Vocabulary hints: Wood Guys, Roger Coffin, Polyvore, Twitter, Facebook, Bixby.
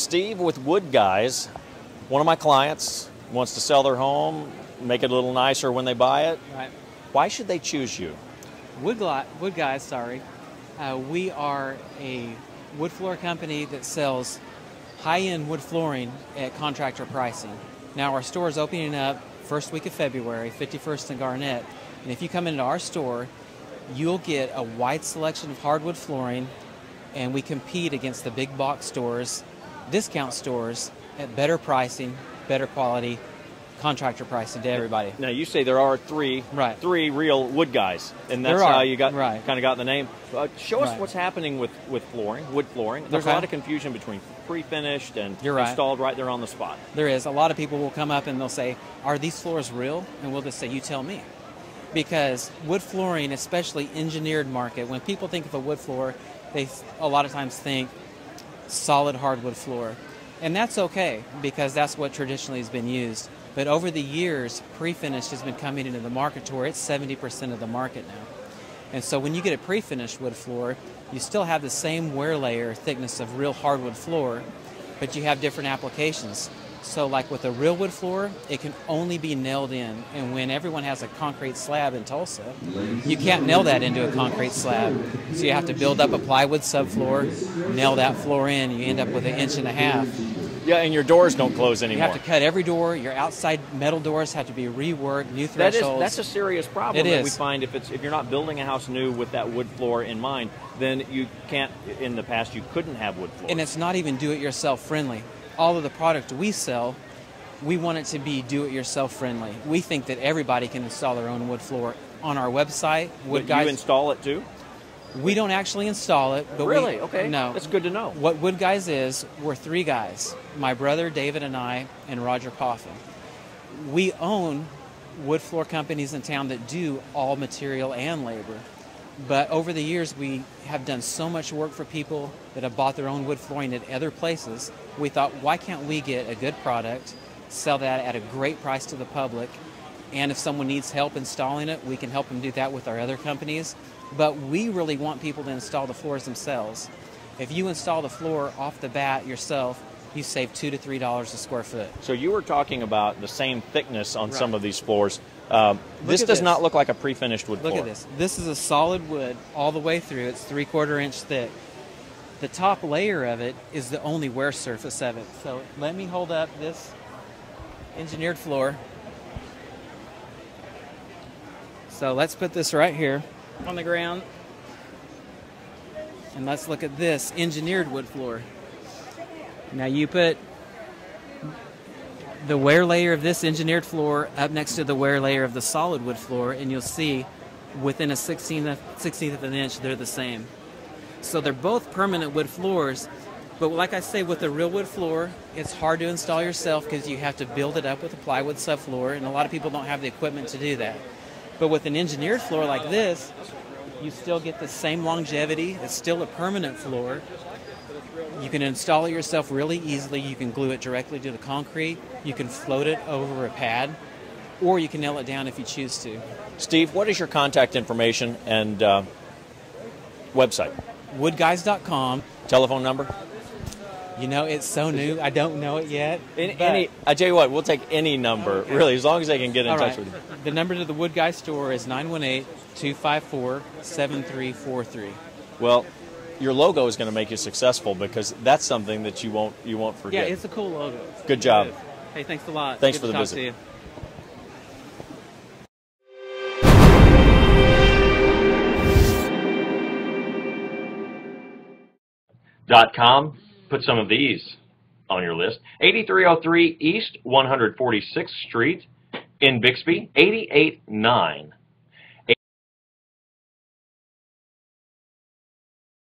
Steve with Wood Guys. One of my clients wants to sell their home, make it a little nicer when they buy it. Right. Why should they choose you? Wood Guys, we are a wood floor company that sells high-end wood flooring at contractor pricing. Now our store is opening up first week of February, 51st and Garnett. And if you come into our store, you'll get a wide selection of hardwood flooring, and we compete against the big box stores, discount stores, at better pricing, better quality, contractor pricing to everybody. Now you say there are three real Wood Guys, and that's how you got kind of got the name. Show us what's happening with flooring, wood flooring. There's a lot of confusion between pre-finished and installed right there on the spot. There is. A lot of people will come up and they'll say, "Are these floors real?" And we'll just say, "You tell me." Because wood flooring, especially engineered market, when people think of a wood floor, they a lot of times think solid hardwood floor. And that's okay, because that's what traditionally has been used. But over the years, pre-finished has been coming into the market to where it's 70% of the market now. And so when you get a pre-finished wood floor, you still have the same wear layer thickness of real hardwood floor, but you have different applications. So like with a real wood floor, it can only be nailed in. And when everyone has a concrete slab in Tulsa, you can't nail that into a concrete slab. So you have to build up a plywood subfloor, nail that floor in, you end up with 1.5 inches. Yeah, and your doors don't close anymore. You have to cut every door. Your outside metal doors have to be reworked, new thresholds. That's a serious problem that we find. If you're not building a house new with that wood floor in mind, then you can't, in the past, you couldn't have wood floor. And it's not even do-it-yourself friendly. All of the product we sell, we want it to be do-it-yourself friendly. We think that everybody can install their own wood floor on our website. Wood Guys, you install it too? We don't actually install it. But really? Okay. No. That's good to know. What Wood Guys is, we're three guys. My brother, David, and I, and Roger Coffin. We own wood floor companies in town that do all material and labor. But over the years, we have done so much work for people that have bought their own wood flooring at other places. We thought, why can't we get a good product, sell that at a great price to the public, and if someone needs help installing it, we can help them do that with our other companies. But we really want people to install the floors themselves. If you install the floor off the bat yourself, you save $2 to $3 a square foot. So you were talking about the same thickness on some of these floors. This does not look like a pre-finished wood floor. Look at this. This is a solid wood all the way through. It's 3/4 inch thick. The top layer of it is the only wear surface of it. So let me hold up this engineered floor. So let's put this right here on the ground, and let's look at this engineered wood floor. Now you put the wear layer of this engineered floor up next to the wear layer of the solid wood floor, and you'll see within a 16th of an inch they're the same. So they're both permanent wood floors, but like I say, with a real wood floor, it's hard to install yourself because you have to build it up with a plywood subfloor, and a lot of people don't have the equipment to do that. But with an engineered floor like this, you still get the same longevity. It's still a permanent floor. You can install it yourself really easily. You can glue it directly to the concrete. You can float it over a pad, or you can nail it down if you choose to. Steve, what is your contact information and website? Woodguys.com. Telephone number? You know, it's so new, I don't know it yet. I tell you what, we'll take any number, really, as long as they can get in touch with you. The number to the Wood Guys store is 918-254-7343. Well, your logo is going to make you successful, because that's something that you won't forget. Yeah, it's a cool logo. Good job. Hey, thanks a lot. Thanks for the visit. Good to talk to you. .com. Put some of these on your list. 8303 East 146th Street in Bixby, 889.